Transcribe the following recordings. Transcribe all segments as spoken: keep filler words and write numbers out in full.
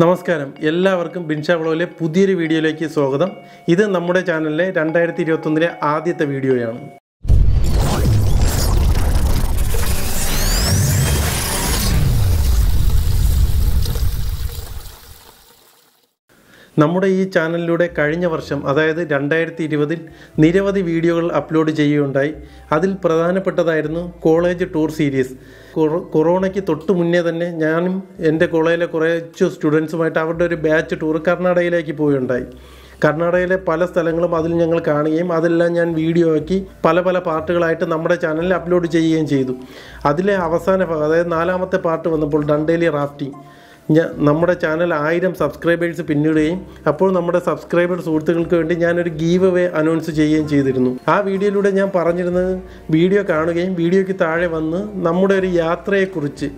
നമസ്കാരം എല്ലാവർക്കും ബിൻഷ വ്ലോഗിലെ പുതിയൊരു വീഡിയോയിലേക്ക് സ്വാഗതം. ഇത് നമ്മുടെ ചാനലിലെ രണ്ടായിരത്തി ഇരുപത്തൊന്നിലെ ആദ്യത്തെ വീഡിയോയാണ്. നമ്മുടെ ഈ ചാനലിലൂടെ കഴിഞ്ഞ വർഷം അതായത് രണ്ടായിരത്തി ഇരുപതിൽ നിരവധി വീഡിയോകൾ അപ്ലോഡ് ചെയ്യുകയുണ്ടായി. അതിൽ പ്രധാനപ്പെട്ടതായിരുന്നു കോളേജ് ടൂർ സീരീസ്. കൊറോണയ്ക്ക് തൊട്ട് മുന്നേ തന്നെ ഞാനും എൻ്റെ കോളേജിലെ കുറച്ച് സ്റ്റുഡൻസുമായിട്ട് അവരുടെ ഒരു ബാച്ച് ടൂർ കർണാടകയിലേക്ക് പോവുകയുണ്ടായി. കർണാടകയിലെ പല സ്ഥലങ്ങളും അതിൽ ഞങ്ങൾ കാണുകയും അതെല്ലാം ഞാൻ വീഡിയോ ആക്കി പല പല പാർട്ടുകളായിട്ട് നമ്മുടെ ചാനലിൽ അപ്ലോഡ് ചെയ്യുകയും ചെയ്തു. അതിലെ അവസാന ഭാഗം അതായത് നാലാമത്തെ പാർട്ട് വന്നപ്പോൾ ഡണ്ടേലി റാഫ്റ്റിംഗ്, നമ്മുടെ ചാനൽ ആയിരം സബ്സ്ക്രൈബേഴ്സ് പിന്നിടുകയും അപ്പോൾ നമ്മുടെ സബ്സ്ക്രൈബർ സുഹൃത്തുക്കൾക്ക് വേണ്ടി ഞാനൊരു ഗീവ് അവേ അനൗൺസ് ചെയ്യുകയും ചെയ്തിരുന്നു. ആ വീഡിയോയിലൂടെ ഞാൻ പറഞ്ഞിരുന്നത് വീഡിയോ കാണുകയും വീഡിയോയ്ക്ക് താഴെ വന്ന് നമ്മുടെ ഒരു യാത്രയെക്കുറിച്ച്,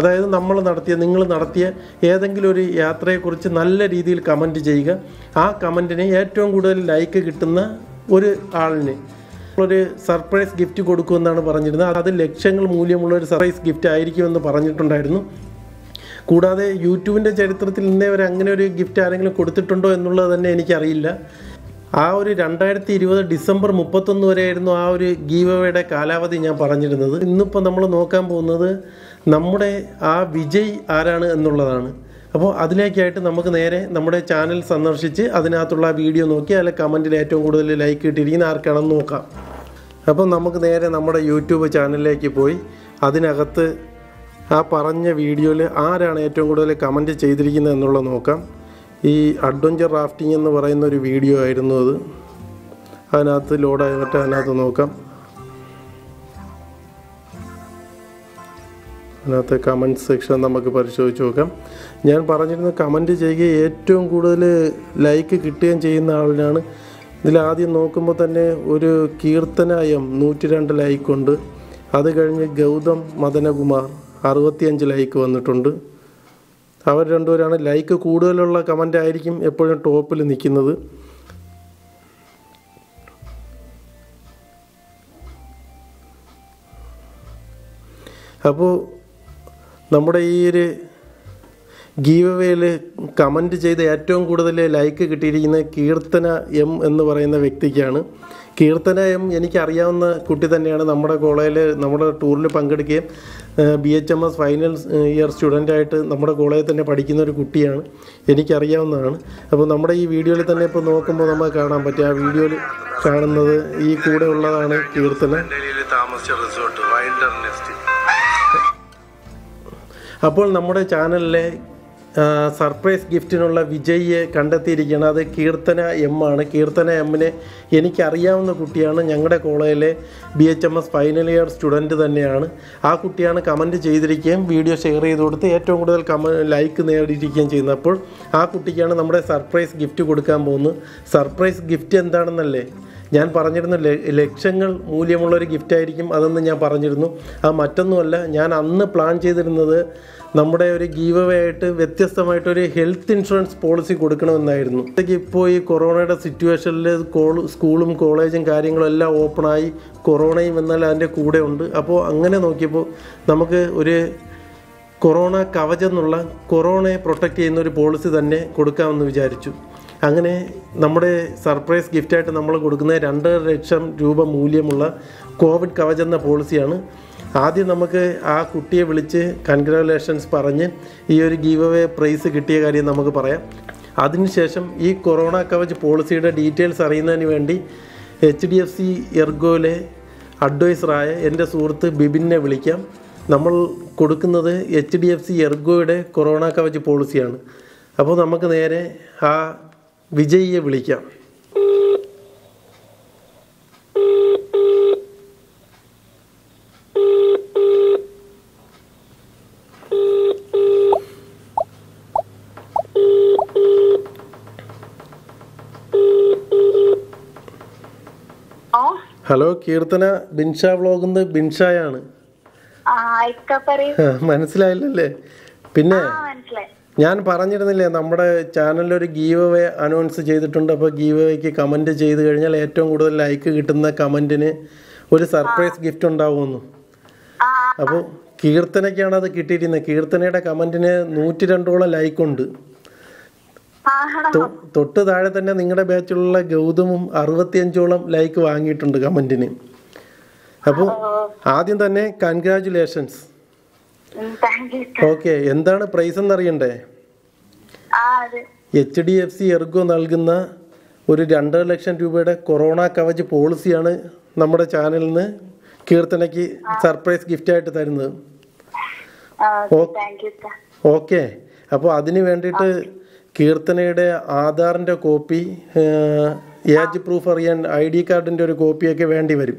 അതായത് നമ്മൾ നടത്തിയ നിങ്ങൾ നടത്തിയ ഏതെങ്കിലും ഒരു യാത്രയെക്കുറിച്ച് നല്ല രീതിയിൽ കമൻറ്റ് ചെയ്യുക. ആ കമൻറ്റിന് ഏറ്റവും കൂടുതൽ ലൈക്ക് കിട്ടുന്ന ഒരു ആളിന് ഒരു സർപ്രൈസ് ഗിഫ്റ്റ് കൊടുക്കുമെന്നാണ് പറഞ്ഞിരുന്നത്. അത് ലക്ഷങ്ങൾ മൂല്യമുള്ള ഒരു സർപ്രൈസ് ഗിഫ്റ്റ് ആയിരിക്കുമെന്ന് പറഞ്ഞിട്ടുണ്ടായിരുന്നു. കൂടാതെ യൂട്യൂബിൻ്റെ ചരിത്രത്തിൽ ഇന്നേ വരെ അങ്ങനെ ഒരു ഗിഫ്റ്റ് ആരെങ്കിലും കൊടുത്തിട്ടുണ്ടോ എന്നുള്ളത് തന്നെ എനിക്കറിയില്ല. ആ ഒരു രണ്ടായിരത്തി ഇരുപത് ഡിസംബർ മുപ്പത്തൊന്ന് വരെയായിരുന്നു ആ ഒരു ഗീവ് അവേയുടെ കാലാവധി ഞാൻ പറഞ്ഞിരുന്നത്. ഇന്നിപ്പോൾ നമ്മൾ നോക്കാൻ പോകുന്നത് നമ്മുടെ ആ വിജയ് ആരാണ് എന്നുള്ളതാണ്. അപ്പോൾ അതിലേക്കായിട്ട് നമുക്ക് നേരെ നമ്മുടെ ചാനൽ സന്ദർശിച്ച് അതിനകത്തുള്ള വീഡിയോ നോക്കി അതിലെ കമൻറ്റിൽ ഏറ്റവും കൂടുതൽ ലൈക്ക് ഇട്ടിരിക്കുന്ന ആർക്കാണെന്ന് നോക്കാം. അപ്പോൾ നമുക്ക് നേരെ നമ്മുടെ യൂട്യൂബ് ചാനലിലേക്ക് പോയി അതിനകത്ത് ആ പറഞ്ഞ വീഡിയോയിൽ ആരാണ് ഏറ്റവും കൂടുതൽ കമൻറ്റ് ചെയ്തിരിക്കുന്നത് എന്നുള്ളത് നോക്കാം. ഈ അഡ്വഞ്ചർ റാഫ്റ്റിംഗ് എന്ന് പറയുന്ന ഒരു വീഡിയോ ആയിരുന്നു അത്. അതിനകത്ത് ലോഡായിട്ട് അതിനകത്ത് നോക്കാം. അതിനകത്ത് കമൻറ്റ് സെക്ഷൻ നമുക്ക് പരിശോധിച്ച് നോക്കാം. ഞാൻ പറഞ്ഞിരുന്ന കമൻറ്റ് ചെയ്യുകയും ഏറ്റവും കൂടുതൽ ലൈക്ക് കിട്ടുകയും ചെയ്യുന്ന ആളിനാണ്. ഇതിലാദ്യം നോക്കുമ്പോൾ തന്നെ ഒരു കീർത്തനായം നൂറ്റി രണ്ട് ലൈക്കുണ്ട്. അത് കഴിഞ്ഞ് ഗൗതം മദനകുമാർ അറുപത്തിയഞ്ച് ലൈക്ക് വന്നിട്ടുണ്ട്. അവർ രണ്ടുപേരാണ് ലൈക്ക് കൂടുതലുള്ള കമൻ്റ് ആയിരിക്കും എപ്പോഴും ടോപ്പിൽ നിൽക്കുന്നത്. അപ്പോൾ നമ്മുടെ ഈ ഒരു ഗീവ് അവേയിൽ കമൻറ്റ് ചെയ്ത് ഏറ്റവും കൂടുതൽ ലൈക്ക് കിട്ടിയിരിക്കുന്ന കീർത്തന എം എന്ന് പറയുന്ന വ്യക്തിക്കാണ്. കീർത്തന എം എനിക്കറിയാവുന്ന കുട്ടി തന്നെയാണ്. നമ്മുടെ കോളേജിൽ നമ്മുടെ ടൂറിൽ പങ്കെടുക്കുകയും B H M S final year സ്റ്റുഡൻ്റായിട്ട് നമ്മുടെ കോളേജിൽ തന്നെ പഠിക്കുന്ന ഒരു കുട്ടിയാണ്, എനിക്കറിയാവുന്നതാണ്. അപ്പോൾ നമ്മുടെ ഈ വീഡിയോയിൽ തന്നെ ഇപ്പോൾ നോക്കുമ്പോൾ നമുക്ക് കാണാൻ പറ്റും. ആ വീഡിയോയിൽ കാണുന്നത് ഈ കൂടെ ഉള്ളതാണ് കീർത്തന. അപ്പോൾ നമ്മുടെ ചാനലിലെ സർപ്രൈസ് ഗിഫ്റ്റിനുള്ള വിജയിയെ കണ്ടെത്തിയിരിക്കുകയാണ്. അത് കീർത്തന എം ആണ്. കീർത്തന എമ്മിനെ എനിക്കറിയാവുന്ന കുട്ടിയാണ്. ഞങ്ങളുടെ കോളേജിലെ B H M S final year student തന്നെയാണ്. ആ കുട്ടിയാണ് കമൻറ്റ് ചെയ്തിരിക്കുകയും വീഡിയോ ഷെയർ ചെയ്ത് കൊടുത്ത് ഏറ്റവും കൂടുതൽ കമ ലൈക്ക് നേടിയിരിക്കുകയും ചെയ്യുന്നത്. അപ്പോൾ ആ കുട്ടിക്കാണ് നമ്മുടെ സർപ്രൈസ് ഗിഫ്റ്റ് കൊടുക്കാൻ പോകുന്നത്. സർപ്രൈസ് ഗിഫ്റ്റ് എന്താണെന്നല്ലേ ഞാൻ പറഞ്ഞിരുന്നു. ലക്ഷങ്ങൾ മൂല്യമുള്ളൊരു ഗിഫ്റ്റായിരിക്കും അതെന്ന് ഞാൻ പറഞ്ഞിരുന്നു. അത് മറ്റൊന്നുമല്ല, ഞാൻ അന്ന് പ്ലാൻ ചെയ്തിരുന്നത് നമ്മുടെ ഒരു ഗീവ് അവേ ആയിട്ട് വ്യത്യസ്തമായിട്ടൊരു ഹെൽത്ത് ഇൻഷുറൻസ് പോളിസി കൊടുക്കണമെന്നായിരുന്നു. ഇപ്പോൾ ഈ കൊറോണയുടെ സിറ്റുവേഷനിൽ സ്കൂളും കോളേജും കാര്യങ്ങളും എല്ലാം ഓപ്പണായി. കൊറോണയും എന്നാൽ അതിൻ്റെ കൂടെ ഉണ്ട്. അപ്പോൾ അങ്ങനെ നോക്കിയപ്പോൾ നമുക്ക് ഒരു കൊറോണ കവചം എന്നുള്ള കൊറോണയെ പ്രൊട്ടക്റ്റ് ചെയ്യുന്ന ഒരു പോളിസി തന്നെ കൊടുക്കാമെന്ന് വിചാരിച്ചു. അങ്ങനെ നമ്മുടെ സർപ്രൈസ് ഗിഫ്റ്റായിട്ട് നമ്മൾ കൊടുക്കുന്ന രണ്ടര ലക്ഷം രൂപ മൂല്യമുള്ള കോവിഡ് കവചം എന്ന പോളിസിയാണ്. ആദ്യം നമുക്ക് ആ കുട്ടിയെ വിളിച്ച് കൺഗ്രാജുലേഷൻസ് പറഞ്ഞ് ഈ ഒരു ഗീവ് അവേ പ്രൈസ് കിട്ടിയ കാര്യം നമുക്ക് പറയാം. അതിനുശേഷം ഈ കൊറോണ കവച് പോളിസിയുടെ ഡീറ്റെയിൽസ് അറിയുന്നതിന് വേണ്ടി എച്ച് ഡി എഫ് സി എർഗോയിലെ അഡ്വൈസറായ എൻ്റെ സുഹൃത്ത് ബിബിനെ വിളിക്കാം. നമ്മൾ കൊടുക്കുന്നത് എച്ച് ഡി എഫ് സി എർഗോയുടെ കൊറോണ കവച് പോളിസിയാണ്. അപ്പോൾ നമുക്ക് നേരെ ആ വിജയിയെ വിളിക്കാം. ഹലോ കീർത്തന, ബിൻഷ വ്ലോഗ് എന്ന് ബിൻഷായാണ്. മനസ്സിലായില്ലല്ലേ? പിന്നെ ഞാൻ പറഞ്ഞിരുന്നില്ലേ നമ്മുടെ ചാനലിൽ ഒരു ഗീവ് അവേ അനൗൺസ് ചെയ്തിട്ടുണ്ട്. അപ്പോൾ ഗീവ് അവേക്ക് കമൻറ്റ് ചെയ്ത് കഴിഞ്ഞാൽ ഏറ്റവും കൂടുതൽ ലൈക്ക് കിട്ടുന്ന കമൻറ്റിന് ഒരു സർപ്രൈസ് ഗിഫ്റ്റ് ഉണ്ടാവുമെന്ന്. അപ്പോൾ കീർത്തനയ്ക്കാണ് അത് കിട്ടിയിരിക്കുന്നത്. കീർത്തനയുടെ കമൻറ്റിന് നൂറ്റി രണ്ടോളം ലൈക്കുണ്ട്. തൊട്ട് താഴെ തന്നെ നിങ്ങളുടെ ബാച്ചിലുള്ള ഗൗതമും അറുപത്തിയഞ്ചോളം ലൈക്ക് വാങ്ങിയിട്ടുണ്ട് കമന്റിന്. അപ്പോൾ ആദ്യം തന്നെ കൺഗ്രാജുലേഷൻസ്. ഓക്കെ, എന്താണ് പ്രൈസ് എന്നറിയണ്ടേ? H D F C Ergo നൽകുന്ന ഒരു രണ്ടര ലക്ഷം രൂപയുടെ കൊറോണ കവച് പോളിസിയാണ് നമ്മുടെ ചാനലിൽ നിന്ന് കീർത്തനയ്ക്ക് സർപ്രൈസ് ഗിഫ്റ്റായിട്ട് തരുന്നത്. ഓക്കെ, അപ്പോൾ അതിന് വേണ്ടിയിട്ട് കീർത്തനയുടെ ആധാറിൻ്റെ കോപ്പി, ഏജ് പ്രൂഫ് അറിയാൻ ഐ ഡി കാർഡിൻ്റെ ഒരു കോപ്പിയൊക്കെ വേണ്ടി വരും.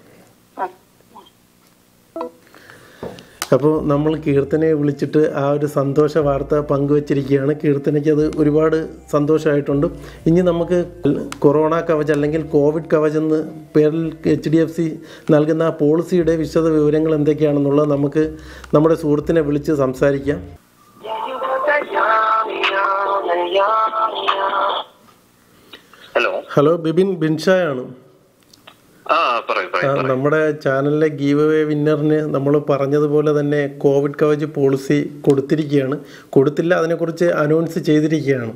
അപ്പോൾ നമ്മൾ കീർത്തനയെ വിളിച്ചിട്ട് ആ ഒരു സന്തോഷ വാർത്ത പങ്കുവച്ചിരിക്കുകയാണ്. കീർത്തനയ്ക്ക് അത് ഒരുപാട് സന്തോഷമായിട്ടുണ്ട്. ഇനി നമുക്ക് കൊറോണ കവച് അല്ലെങ്കിൽ കോവിഡ് കവച് എന്ന് പേരിൽ എച്ച് ഡി എഫ് സി നൽകുന്ന ആ പോളിസിയുടെ വിശദ വിവരങ്ങൾ എന്തൊക്കെയാണെന്നുള്ളത് നമുക്ക് നമ്മുടെ സുഹൃത്തിനെ വിളിച്ച് സംസാരിക്കാം. ഹലോ ഹലോ, ബിബിൻ ബിൻഷായാണ്. നമ്മുടെ ചാനലിലെ ഗീവ് വേ വിന്നറിന് നമ്മൾ പറഞ്ഞതുപോലെ തന്നെ കോവിഡ് കവച് പോളിസി കൊടുത്തിരിക്കുകയാണ്, കൊടുത്തില്ല അതിനെക്കുറിച്ച് അനൗൺസ് ചെയ്തിരിക്കുകയാണ്.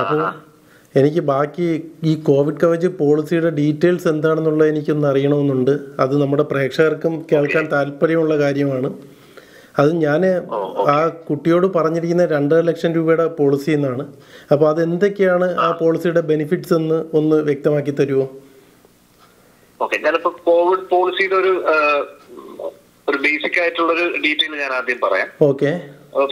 അപ്പോൾ എനിക്ക് ബാക്കി ഈ കോവിഡ് കവച് പോളിസിയുടെ ഡീറ്റെയിൽസ് എന്താണെന്നുള്ളത് എനിക്കൊന്ന് അറിയണമെന്നുണ്ട്. അത് നമ്മുടെ പ്രേക്ഷകർക്കും കേൾക്കാൻ താല്പര്യമുള്ള കാര്യമാണ്. അത് ഞാൻ ആ കുട്ടിയോട് പറഞ്ഞിരിക്കുന്ന രണ്ടര ലക്ഷം രൂപയുടെ പോളിസി എന്നാണ്. അപ്പോൾ അതെന്തൊക്കെയാണ് ആ പോളിസിയുടെ ബെനിഫിറ്റ്സ് എന്ന് ഒന്ന് വ്യക്തമാക്കി തരുമോ? ഓക്കെ, ഞാനിപ്പോ കോവിഡ് പോളിസിയുടെ ഒരു ഒരു ബേസിക് ആയിട്ടുള്ള ഒരു ഡീറ്റെയിൽ ഞാൻ ആദ്യം പറയാം. ഓക്കെ,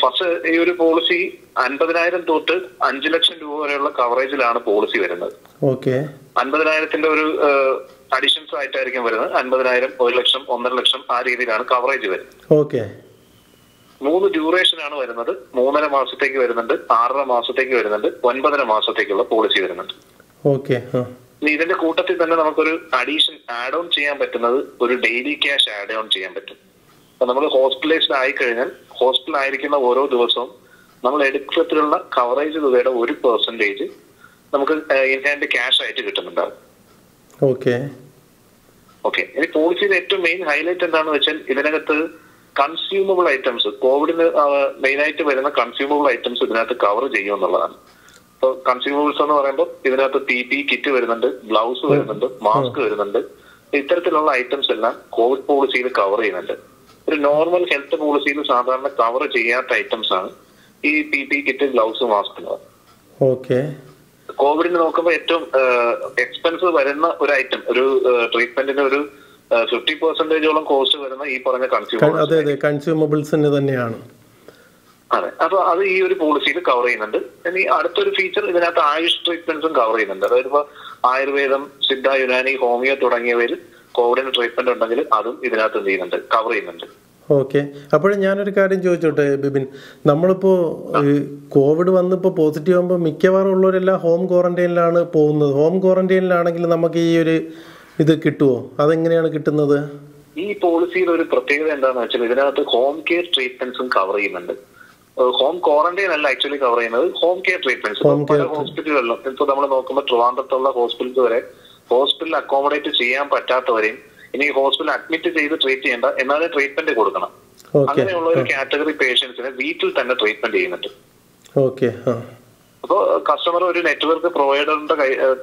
ഫസ്റ്റ് ഈ ഒരു പോളിസി അൻപതിനായിരം തൊട്ട് അഞ്ചു ലക്ഷം രൂപ വരെയുള്ള കവറേജിലാണ് പോളിസി വരുന്നത്. ഓക്കെ, അൻപതിനായിരത്തിന്റെ ഒരു അഡീഷൻസ് ആയിട്ടായിരിക്കും വരുന്നത്. അൻപതിനായിരം, ഒരു ലക്ഷം, ഒന്നര ലക്ഷം ആ രീതിയിലാണ് കവറേജ് വരുന്നത്. ഓക്കെ, മൂന്ന് ഡ്യൂറേഷനാണ് വരുന്നത്. മൂന്നര മാസത്തേക്ക് വരുന്നുണ്ട്, ആറര മാസത്തേക്ക് വരുന്നുണ്ട്, ഒൻപതര മാസത്തേക്കുള്ള പോളിസി വരുന്നുണ്ട്. ഓക്കെ, ഇതിന്റെ കൂട്ടത്തിൽ തന്നെ നമുക്കൊരു അഡീഷൻ ആഡ് ഓൺ ചെയ്യാൻ പറ്റുന്നത് ഒരു ഡെയിലി ക്യാഷ് ആഡ് ഓൺ ചെയ്യാൻ പറ്റും. അപ്പൊ നമ്മൾ ഹോസ്പിറ്റലൈസ്ഡ് ആയി കഴിഞ്ഞാൽ ഹോസ്പിറ്റലായിരിക്കുന്ന ഓരോ ദിവസവും നമ്മൾ എടുക്കത്തിലുള്ള കവറേജ് തുകയുടെ ഒരു പെർസെന്റേജ് നമുക്ക് ഇൻ ഹാൻഡ് ക്യാഷ് ആയിട്ട് കിട്ടുന്നുണ്ടാവും. ഓക്കെ ഓക്കെ ഇനി പോളിസിയുടെ ഏറ്റവും മെയിൻ ഹൈലൈറ്റ് എന്താണെന്ന് വെച്ചാൽ ഇതിനകത്ത് കൺസ്യൂമബിൾ ഐറ്റംസ്, കോവിഡിന് മെയിനായിട്ട് വരുന്ന കൺസ്യൂമബിൾ ഐറ്റംസ് ഇതിനകത്ത് കവർ ചെയ്യും എന്നുള്ളതാണ്. ഇപ്പോൾ കൺസ്യൂമബിൾസ് എന്ന് പറയുമ്പോൾ ഇതിനകത്ത് പി പി കിറ്റ് വരുന്നുണ്ട്, ഗ്ലൗസ് വരുന്നുണ്ട്, മാസ്ക് വരുന്നുണ്ട്. ഇത്തരത്തിലുള്ള ഐറ്റംസ് എല്ലാം കോവിഡ് പോളിസിയിൽ കവർ ചെയ്യുന്നുണ്ട്. ഒരു നോർമൽ ഹെൽത്ത് പോളിസിയിൽ സാധാരണ കവർ ചെയ്യാത്ത ഐറ്റംസ് ആണ് ഈ P P kit, gloves, mask എന്ന് പറയുന്നത്. ഓക്കെ, കോവിഡിന് നോക്കുമ്പോൾ ഏറ്റവും എക്സ്പെൻസ് വരുന്ന ഒരു ഐറ്റം, ഒരു ട്രീറ്റ്മെന്റിന്റെ ഒരു ഫിഫ്റ്റി പെർസെന്റേജോളം കോസ്റ്റ് വരുന്ന ഈ പറഞ്ഞ കൺസ്യൂമബിൾ കൺസ്യൂമബിൾസിന് തന്നെയാണ്. അതെ, അപ്പൊ അത് ഈ ഒരു പോളിസിയിൽ കവർ ചെയ്യുന്നുണ്ട്. ഇനി അടുത്തൊരു ഫീച്ചർ ഇതിനകത്ത് ആയുഷ് ട്രീറ്റ്മെന്റ്സും കവർ ചെയ്യുന്നുണ്ട്. അതായത് ഇപ്പൊ ആയുർവേദം, സിദ്ധ, യുനാനി, ഹോമിയോ തുടങ്ങിയവയിൽ കോവിഡിന് ട്രീറ്റ്മെന്റ് ഉണ്ടെങ്കിൽ അതും ഇതിനകത്ത് എന്ത് ചെയ്യുന്നുണ്ട്, കവർ ചെയ്യുന്നുണ്ട്. ഓക്കെ, അപ്പോഴും ഞാനൊരു കാര്യം ചോദിച്ചോട്ടെ ബിബിൻ, നമ്മളിപ്പോ കോവിഡ് വന്നിപ്പോ പോസിറ്റീവ് ആകുമ്പോൾ മിക്കവാറും ഉള്ളവരെല്ലാം ഹോം ക്വാറന്റൈനിലാണ് പോകുന്നത്. ഹോം ക്വാറന്റൈനിലാണെങ്കിൽ നമുക്ക് ഈ ഒരു ഇത് കിട്ടുമോ? അതെങ്ങനെയാണ് കിട്ടുന്നത്? ഈ പോളിസിയിൽ ഒരു പ്രത്യേകത എന്താണെന്ന് വെച്ചാൽ ഇതിനകത്ത് ഹോം കെയർ ട്രീറ്റ്മെന്റ്സും കവർ ചെയ്യുന്നുണ്ട്. ഹോം ക്വാറന്റൈൻ അല്ല ആക്ച്വലി കവർ ചെയ്യുന്നത്, ഹോം കെയർ ട്രീറ്റ്മെന്റ്സ്. പല ഹോസ്പിറ്റലുകളിലും ഇപ്പൊ നമ്മൾ നോക്കുമ്പോൾ ട്രിവാൻഡ്രത്തുള്ള ഹോസ്പിറ്റലിൽ വരെ ഹോസ്പിറ്റലിൽ അക്കോമഡേറ്റ് ചെയ്യാൻ പറ്റാത്തവരെയും ഇനി ഹോസ്പിറ്റലിൽ അഡ്മിറ്റ് ചെയ്ത് ട്രീറ്റ് ചെയ്യേണ്ട എന്നാലും ട്രീറ്റ്മെന്റ് കൊടുക്കണം അങ്ങനെയുള്ള ഒരു കാറ്റഗറി പേഷ്യൻസിന് വീട്ടിൽ തന്നെ ട്രീറ്റ്മെന്റ് ചെയ്യുന്നുണ്ട്. ഓക്കെ, അപ്പോൾ കസ്റ്റമർ ഒരു നെറ്റ്വർക്ക് പ്രൊവൈഡറിന്റെ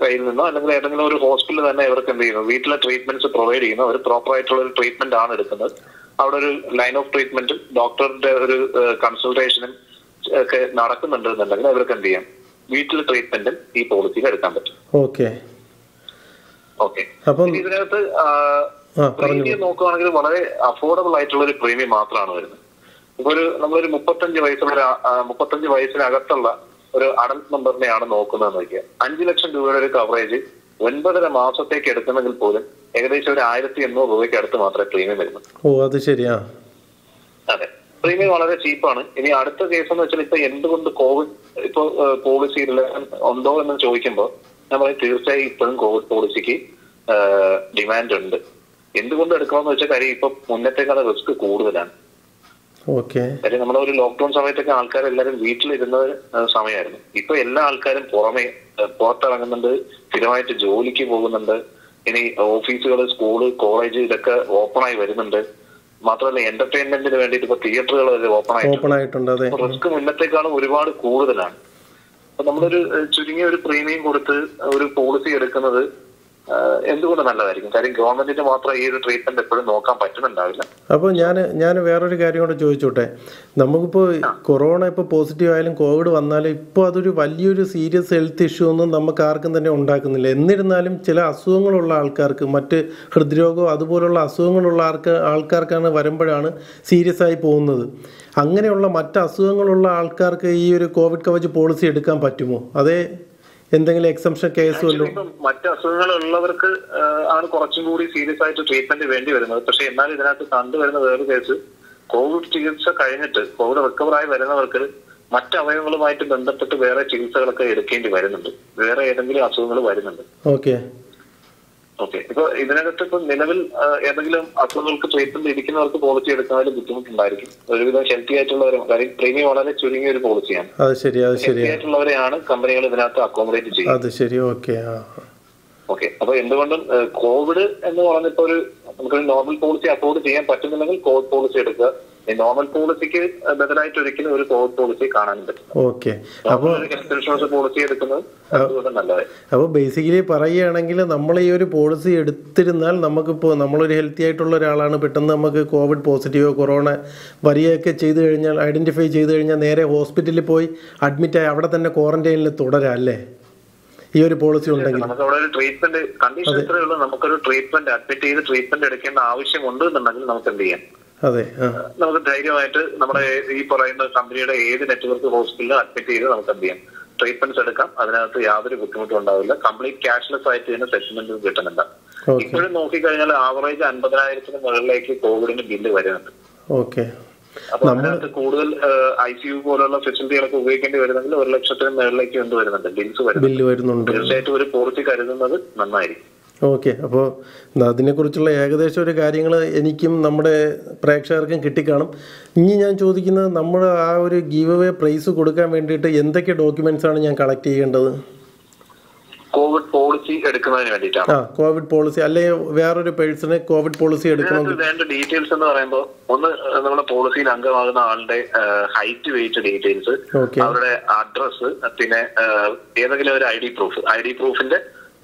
കയ്യിൽ നിന്നോ അല്ലെങ്കിൽ ഏതെങ്കിലും ഒരു ഹോസ്പിറ്റലിൽ തന്നെ ഇവർക്ക് എന്ത് ചെയ്യുന്നു, വീട്ടിലെ ട്രീറ്റ്മെന്റ്സ് പ്രൊവൈഡ് ചെയ്യുന്നു. അവർ പ്രോപ്പർ ആയിട്ടുള്ള ഒരു ട്രീറ്റ്മെന്റ് ആണ് എടുക്കുന്നത്. അവിടെ ഒരു ലൈൻ ഓഫ് ട്രീറ്റ്മെന്റും ഡോക്ടറുടെ ഒരു കൺസൾട്ടേഷനും ഒക്കെ നടക്കുന്നുണ്ട് എന്നുണ്ടെങ്കിൽ അവർക്ക് എന്ത് ചെയ്യാം, വീട്ടിലെ ട്രീറ്റ്മെന്റും ഈ പോളിസിയിൽ എടുക്കാൻ പറ്റും. ഓക്കെ ഓക്കെ ഇതിനകത്ത് പ്രീമിയം നോക്കുകയാണെങ്കിൽ വളരെ അഫോർഡബിൾ ആയിട്ടുള്ള ഒരു പ്രീമിയം മാത്രമാണ് വരുന്നത്. ഇപ്പൊ ഒരു നമ്മളൊരു മുപ്പത്തഞ്ച് വയസ്സുള്ള മുപ്പത്തഞ്ച് വയസ്സിനകത്തുള്ള ഒരു അഡൽട്ട് മെമ്പറിനെയാണ് നോക്കുന്നതെന്ന് നോക്കിയാൽ അഞ്ചു ലക്ഷം രൂപയുടെ ഒരു കവറേജ് ഒൻപതര മാസത്തേക്ക് എടുക്കുന്നെങ്കിൽ പോലും ഏകദേശം ഒരു ആയിരത്തി എണ്ണൂറ് രൂപയ്ക്ക് അടുത്ത് മാത്രമേ പ്രീമിയം വരുന്നുള്ളൂ. ഓ, അത് ശരിയാ. അതെ, പ്രീമിയം വളരെ ചീപ്പാണ്. ഇനി അടുത്ത കേസ് എന്ന് വെച്ചാൽ ഇപ്പൊ എന്തുകൊണ്ട് കോവിഡ് ഇപ്പൊ പോളിസി ഉണ്ടോ എന്ന് ചോദിക്കുമ്പോൾ നമ്മൾ തീർച്ചയായും ഇപ്പോഴും കോവിഡ് പോളിസിക്ക് ഡിമാൻഡ് ഉണ്ട്. എന്തുകൊണ്ട് എടുക്കണമെന്ന് വെച്ചാൽ കാര്യം ഇപ്പൊ മുന്നത്തേക്കാൾ റിസ്ക് കൂടുതലാണ്. കാര്യം നമ്മുടെ ഒരു ലോക്ക്ഡൌൺ സമയത്തൊക്കെ ആൾക്കാർ എല്ലാവരും വീട്ടിലിരുന്ന സമയമായിരുന്നു. ഇപ്പൊ എല്ലാ ആൾക്കാരും പുറമെ പുറത്തിറങ്ങുന്നുണ്ട്, സ്ഥിരമായിട്ട് ജോലിക്ക് പോകുന്നുണ്ട്, ഇനി ഓഫീസുകൾ, സ്കൂള്, കോളേജ് ഇതൊക്കെ ഓപ്പണായി വരുന്നുണ്ട്. മാത്രമല്ല എന്റർടൈൻമെന്റിന് വേണ്ടിയിട്ട് ഇപ്പൊ തിയേറ്ററുകൾ ഓപ്പൺ ആയിട്ടുണ്ട്. റിസ്ക് മുന്നത്തേക്കാളും ഒരുപാട് കൂടുതലാണ്. അപ്പൊ നമ്മളൊരു ചുരുങ്ങിയ ഒരു പ്രീമിയം കൊടുത്ത് ഒരു പോളിസി എടുക്കുന്നത് എന്തുകൊണ്ട് നല്ലതായിരിക്കും. കാര്യം ഗവൺമെന്റിന്റെ മാത്രം ഈ ഒരു ട്രീറ്റ്മെന്റ് എപ്പോഴും നോക്കാൻ പറ്റുന്നുണ്ടാവില്ല. അപ്പൊ ഞാൻ ഞാൻ വേറൊരു കാര്യം കൂടെ ചോദിച്ചോട്ടെ. നമുക്കിപ്പോ കൊറോണ ഇപ്പൊ പോസിറ്റീവ് ആയാലും കോവിഡ് വന്നാലും ഇപ്പൊ അതൊരു വലിയൊരു സീരിയസ് ഹെൽത്ത് ഇഷ്യൂ ഒന്നും നമുക്ക് ആർക്കും തന്നെ ഉണ്ടാക്കുന്നില്ല. എന്നിരുന്നാലും ചില അസുഖങ്ങളുള്ള ആൾക്കാർക്ക്, മറ്റ് ഹൃദ്രോഗവും അതുപോലുള്ള അസുഖങ്ങളുള്ള ആൾക്ക് ആൾക്കാർക്കാണ് വരുമ്പോഴാണ് സീരിയസ് ആയി പോകുന്നത്. അങ്ങനെയുള്ള മറ്റ് അസുഖങ്ങളുള്ള ആൾക്കാർക്ക് ഈ ഒരു കോവിഡ് കവച് പോളിസി എടുക്കാൻ പറ്റുമോ? അതേ എന്തെങ്കിലും എക്സംഷൻ കേസ് വല്ലോ? മറ്റ് അസുഖങ്ങളുള്ളവർക്ക് ആണ് കുറച്ചും കൂടി സീരിയസ് ആയിട്ട് ട്രീറ്റ്മെന്റ് വേണ്ടി വരുന്നത്. പക്ഷെ എന്നാൽ ഇതിനകത്ത് കണ്ടുവരുന്ന വേറൊരു കേസ്, കോവിഡ് ചികിത്സ കഴിഞ്ഞിട്ട് കോവിഡ് റിക്കവറായി വരുന്നവർക്ക് മറ്റ് അവയവങ്ങളുമായിട്ട് ബന്ധപ്പെട്ട് വേറെ ചികിത്സകളൊക്കെ എടുക്കേണ്ടി വരുന്നുണ്ട്. വേറെ ഏതെങ്കിലും അസുഖങ്ങൾ വരുന്നുണ്ട്. ഓക്കെ ഓക്കെ ഇപ്പൊ ഇതിനകത്ത് ഇപ്പൊ നിലവിൽ ഏതെങ്കിലും അസുഖങ്ങൾക്ക് ട്രീറ്റ്മെന്റ് ഇരിക്കുന്നവർക്ക് പോളിസി എടുക്കാനും ബുദ്ധിമുട്ടുണ്ടായിരിക്കും. ഒരുവിധം ഹെൽത്തി ആയിട്ടുള്ളവരും, കാര്യം പ്രീമിയം വളരെ ചുരുങ്ങിയ ഒരു പോളിസിയാണ്. ഹെൽത്തി ആയിട്ടുള്ളവരെയാണ് കമ്പനികൾ ഇതിനകത്ത് അക്കോമഡേറ്റ് ചെയ്യുന്നത്. ഓക്കെ അപ്പൊ എന്തുകൊണ്ടും കോവിഡ് എന്ന് പറഞ്ഞിപ്പോ ഒരു നമുക്കൊരു നോർമൽ പോളിസി അഫോർഡ് ചെയ്യാൻ പറ്റുന്നില്ലെങ്കിൽ കോവിഡ് പോളിസി എടുക്കുക. നോർമൽ പോളിസിക്ക് ബദലായിട്ട് ഒരിക്കലും ഒരു കോവിഡ് പോളിസി കാണാനും പറ്റും. അപ്പൊ ബേസിക്കലി പറയുകയാണെങ്കിൽ നമ്മൾ ഈ ഒരു പോളിസി എടുത്തിരുന്നാൽ നമുക്കിപ്പോ നമ്മളൊരു ഹെൽത്തി ആയിട്ടുള്ള ഒരാളാണ്, പെട്ടെന്ന് നമുക്ക് കോവിഡ് പോസിറ്റീവോ കൊറോണ വരികയൊക്കെ ചെയ്തു കഴിഞ്ഞാൽ, ഐഡന്റിഫൈ ചെയ്ത് കഴിഞ്ഞാൽ നേരെ ഹോസ്പിറ്റലിൽ പോയി അഡ്മിറ്റായി അവിടെ തന്നെ ക്വാറന്റൈനിൽ തുടരാം അല്ലേ? ഈ ഒരു പോളിസി ഉണ്ടെങ്കിൽ ട്രീറ്റ്മെന്റ് എടുക്കേണ്ട ആവശ്യമുണ്ട് എന്നുണ്ടെങ്കിൽ നമുക്ക് എന്ത് ചെയ്യാം? അതെ, നമുക്ക് ധൈര്യമായിട്ട് നമ്മുടെ ഈ പറയുന്ന കമ്പനിയുടെ ഏത് നെറ്റ്വർക്ക് ഹോസ്പിറ്റലിൽ അഡ്മിറ്റ് ചെയ്ത് നമുക്ക് എന്ത് ചെയ്യാം? ട്രീറ്റ്മെന്റ്സ് എടുക്കാം. അതിനകത്ത് യാതൊരു ബുദ്ധിമുട്ടും ഉണ്ടാവില്ല. കംപ്ലീറ്റ് ക്യാഷ്ലെസ് ആയിട്ട് തന്നെ സെറ്റിൽമെന്റ് കിട്ടുന്നുണ്ട്. ഇപ്പോഴും നോക്കിക്കഴിഞ്ഞാൽ ആവറേജ് അൻപതിനായിരത്തിന് മുകളിലേക്ക് കോവിഡിന് ബില്ല് വരുന്നുണ്ട്. ഓക്കെ അപ്പൊ അതിനകത്ത് കൂടുതൽ ഐ സി യു പോലുള്ള ഫെസിലിറ്റികളൊക്കെ ഉപയോഗിക്കേണ്ടി വരുന്നെങ്കിൽ ഒരു ലക്ഷത്തിന് മുകളിലേക്ക് എന്ത് വരുന്നുണ്ട്? ബിൽസ് വരുന്നുണ്ട്. തീർച്ചയായിട്ടും ഒരു പോളിസി കരുതുന്നത് നന്നായിരിക്കും. ഓക്കെ അപ്പോൾ അതിനെക്കുറിച്ചുള്ള ഏകദേശം ഒരു കാര്യങ്ങൾ എനിക്കും നമ്മുടെ പ്രേക്ഷകർക്കും കിട്ടിക്കാണും. ഇനി ഞാൻ ചോദിക്കുന്നത്, നമ്മൾ ആ ഒരു ഗീവ് അവേ പ്രൈസ് കൊടുക്കാൻ വേണ്ടിയിട്ട് എന്തൊക്കെ ഡോക്യുമെന്റ്സാണ് ഞാൻ കളക്ട് ചെയ്യേണ്ടത്? കോവിഡ് പോളിസി എടുക്കുന്നതിന് വേണ്ടിയിട്ടാണ്. ആ കോവിഡ് പോളിസി അല്ലെങ്കിൽ വേറൊരു പേഴ്സണ് കോവിഡ് പോളിസി എടുക്കണമെങ്കിൽ ഡീറ്റെയിൽസ് എന്ന് പറയുമ്പോൾ ഒന്ന് നമ്മുടെ പോളിസിയിൽ അംഗമാകുന്ന ആളുടെ ഹൈറ്റ്, വെയിറ്റ് ഡീറ്റെയിൽസ്, അവരുടെ അഡ്രസ്, പിന്നെ ഏതെങ്കിലും ഒരു I D proof. I D പ്രൂഫിന്റെ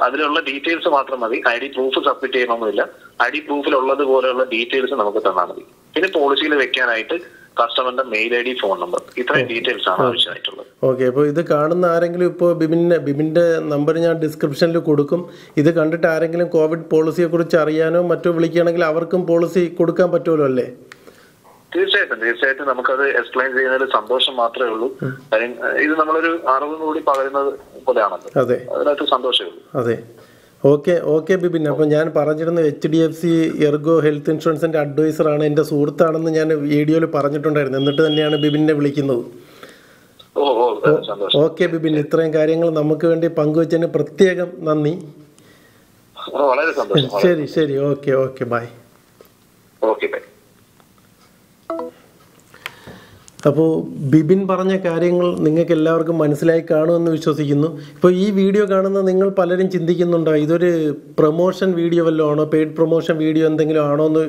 അതിലുള്ള ഡീറ്റെയിൽസ് മാത്രം മതി. ഐ ഡി പ്രൂഫ് സബ്മിറ്റ് ചെയ്യണമെന്നില്ല. ഐ ഡി പ്രൂഫിലുള്ളത് പോലെയുള്ള ഡീറ്റെയിൽസ് നമുക്ക് തന്നാൽ മതി. പിന്നെ പോളിസിയിൽ വെക്കാനായിട്ട് കസ്റ്റമറിന്റെ mail I D, phone number, ഇത്രയും ഡീറ്റെയിൽസ് ആണ് ആവശ്യമായിട്ടുള്ളത്. ഓക്കെ അപ്പോൾ ഇത് കാണുന്ന ആരെങ്കിലും ഇപ്പോൾ ബിബിൻ്റെ ബിബിൻ്റെ നമ്പർ ഞാൻ ഡിസ്ക്രിപ്ഷനിൽ കൊടുക്കും. ഇത് കണ്ടിട്ട് ആരെങ്കിലും കോവിഡ് പോളിസിയെ കുറിച്ച് അറിയാനോ മറ്റോ വിളിക്കുകയാണെങ്കിൽ അവർക്കും പോളിസി കൊടുക്കാൻ പറ്റുമല്ലോ അല്ലേ? തീർച്ചയായിട്ടും തീർച്ചയായിട്ടും നമുക്കത് എക്സ്പ്ലെയിൻ ചെയ്യുന്നതിൽ സന്തോഷം മാത്രമേ ഉള്ളൂ. കാര്യം ഇത് നമ്മളൊരു അറിവും കൂടി പകരുന്നത് പോലെയാണല്ലോ. അതിനകത്ത് സന്തോഷമേ ഉള്ളൂ. അതെ ഓക്കെ ഓക്കെ ബിബിൻ, അപ്പോൾ ഞാൻ പറഞ്ഞിരുന്നു H D F C Ergo health ഇൻഷുറൻസിൻ്റെ അഡ്വൈസറാണ്, എൻ്റെ സുഹൃത്താണെന്ന് ഞാൻ വീഡിയോയിൽ പറഞ്ഞിട്ടുണ്ടായിരുന്നു. എന്നിട്ട് തന്നെയാണ് ബിബിനെ വിളിക്കുന്നത്. ഓക്കെ ബിബിൻ, ഇത്രയും കാര്യങ്ങൾ നമുക്ക് വേണ്ടി പങ്കുവച്ചതിന് പ്രത്യേകം നന്ദി. ശരി ശരി okay okay bye. Okay bye. അപ്പോൾ ബിബിൻ പറഞ്ഞ കാര്യങ്ങൾ നിങ്ങൾക്ക് എല്ലാവർക്കും മനസ്സിലായി കാണുമെന്ന് വിശ്വസിക്കുന്നു. ഇപ്പോൾ ഈ വീഡിയോ കാണുന്ന നിങ്ങൾ പലരും ചിന്തിക്കുന്നുണ്ടോ ഇതൊരു പ്രൊമോഷൻ വീഡിയോ വല്ലതും ആണോ, പെയ്ഡ് പ്രൊമോഷൻ വീഡിയോ എന്തെങ്കിലും ആണോ എന്ന്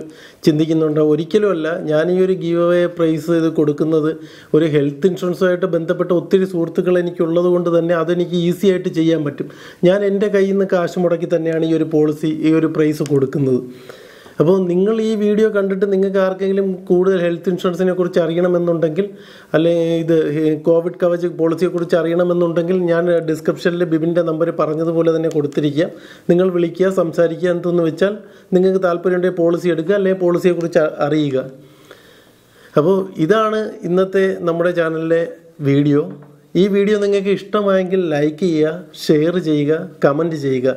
ചിന്തിക്കുന്നുണ്ടോ? ഒരിക്കലും അല്ല. ഞാൻ ഈ ഒരു ഗീവ് അവേ പ്രൈസ് ഇത് കൊടുക്കുന്നത് ഒരു ഹെൽത്ത് ഇൻഷുറൻസുമായിട്ട് ബന്ധപ്പെട്ട ഒത്തിരി സുഹൃത്തുക്കൾ എനിക്കുള്ളത് കൊണ്ട് തന്നെ അതെനിക്ക് ഈസി ആയിട്ട് ചെയ്യാൻ പറ്റും. ഞാൻ എൻ്റെ കയ്യിൽ നിന്ന് കാശ് മുടക്കി തന്നെയാണ് ഈ ഒരു പോളിസി, ഈ ഒരു പ്രൈസ് കൊടുക്കുന്നത്. അപ്പോൾ നിങ്ങൾ ഈ വീഡിയോ കണ്ടിട്ട് നിങ്ങൾക്ക് ആർക്കെങ്കിലും കൂടുതൽ ഹെൽത്ത് ഇൻഷുറൻസിനെ കുറിച്ച് അറിയണമെന്നുണ്ടെങ്കിൽ, അല്ലെങ്കിൽ ഇത് കോവിഡ് കവച് പോളിസിയെക്കുറിച്ച് അറിയണമെന്നുണ്ടെങ്കിൽ, ഞാൻ ഡിസ്ക്രിപ്ഷനിൽ ബിബിൻ്റെ നമ്പർ പറഞ്ഞതുപോലെ തന്നെ കൊടുത്തിരിക്കുക. നിങ്ങൾ വിളിക്കുക, സംസാരിക്കുക. എന്തെന്ന് വെച്ചാൽ നിങ്ങൾക്ക് താല്പര്യമുണ്ടെങ്കിൽ പോളിസി എടുക്കുക, അല്ലെങ്കിൽ പോളിസിയെക്കുറിച്ച് അറിയുക. അപ്പോൾ ഇതാണ് ഇന്നത്തെ നമ്മുടെ ചാനലിലെ വീഡിയോ. ഈ വീഡിയോ നിങ്ങൾക്ക് ഇഷ്ടമായെങ്കിൽ ലൈക്ക് ചെയ്യുക, ഷെയർ ചെയ്യുക, കമൻറ്റ് ചെയ്യുക.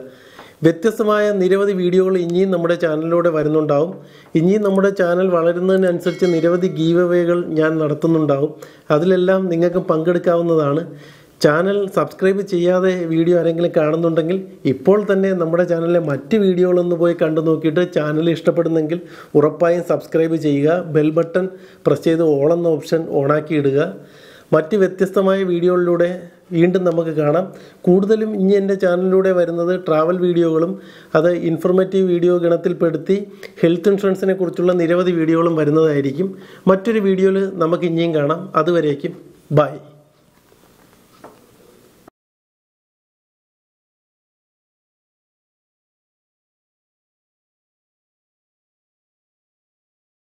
വ്യത്യസ്തമായ നിരവധി വീഡിയോകൾ ഇനിയും നമ്മുടെ ചാനലിലൂടെ വരുന്നുണ്ടാവും. ഇനിയും നമ്മുടെ ചാനൽ വളരുന്നതിനനുസരിച്ച് നിരവധി ഗീവ് അവേകൾ ഞാൻ നടത്തുന്നുണ്ടാവും. അതിലെല്ലാം നിങ്ങൾക്ക് പങ്കെടുക്കാവുന്നതാണ്. ചാനൽ സബ്സ്ക്രൈബ് ചെയ്യാതെ വീഡിയോ ആരെങ്കിലും കാണുന്നുണ്ടെങ്കിൽ ഇപ്പോൾ തന്നെ നമ്മുടെ ചാനലിലെ മറ്റ് വീഡിയോകളൊന്ന് പോയി കണ്ടു നോക്കിയിട്ട് ചാനൽ ഇഷ്ടപ്പെടുന്നെങ്കിൽ ഉറപ്പായും സബ്സ്ക്രൈബ് ചെയ്യുക ബെൽ ബട്ടൺ പ്രസ് ചെയ്ത് ഓൾ എന്ന ഓപ്ഷൻ ഓൺ ആക്കി ഇടുക മറ്റ് വ്യത്യസ്തമായ വീഡിയോകളിലൂടെ വീണ്ടും നമുക്ക് കാണാം കൂടുതലും ഇനി എൻ്റെ ചാനലിലൂടെ വരുന്നത് ട്രാവൽ വീഡിയോകളും അത് ഇൻഫോർമേറ്റീവ് വീഡിയോ ഗണത്തിൽപ്പെടുത്തി ഹെൽത്ത് ഇൻഷുറൻസിനെ കുറിച്ചുള്ള നിരവധി വീഡിയോകളും വരുന്നതായിരിക്കും മറ്റൊരു വീഡിയോയിൽ നമുക്ക് ഇനിയും കാണാം അതുവരേക്കും ബൈ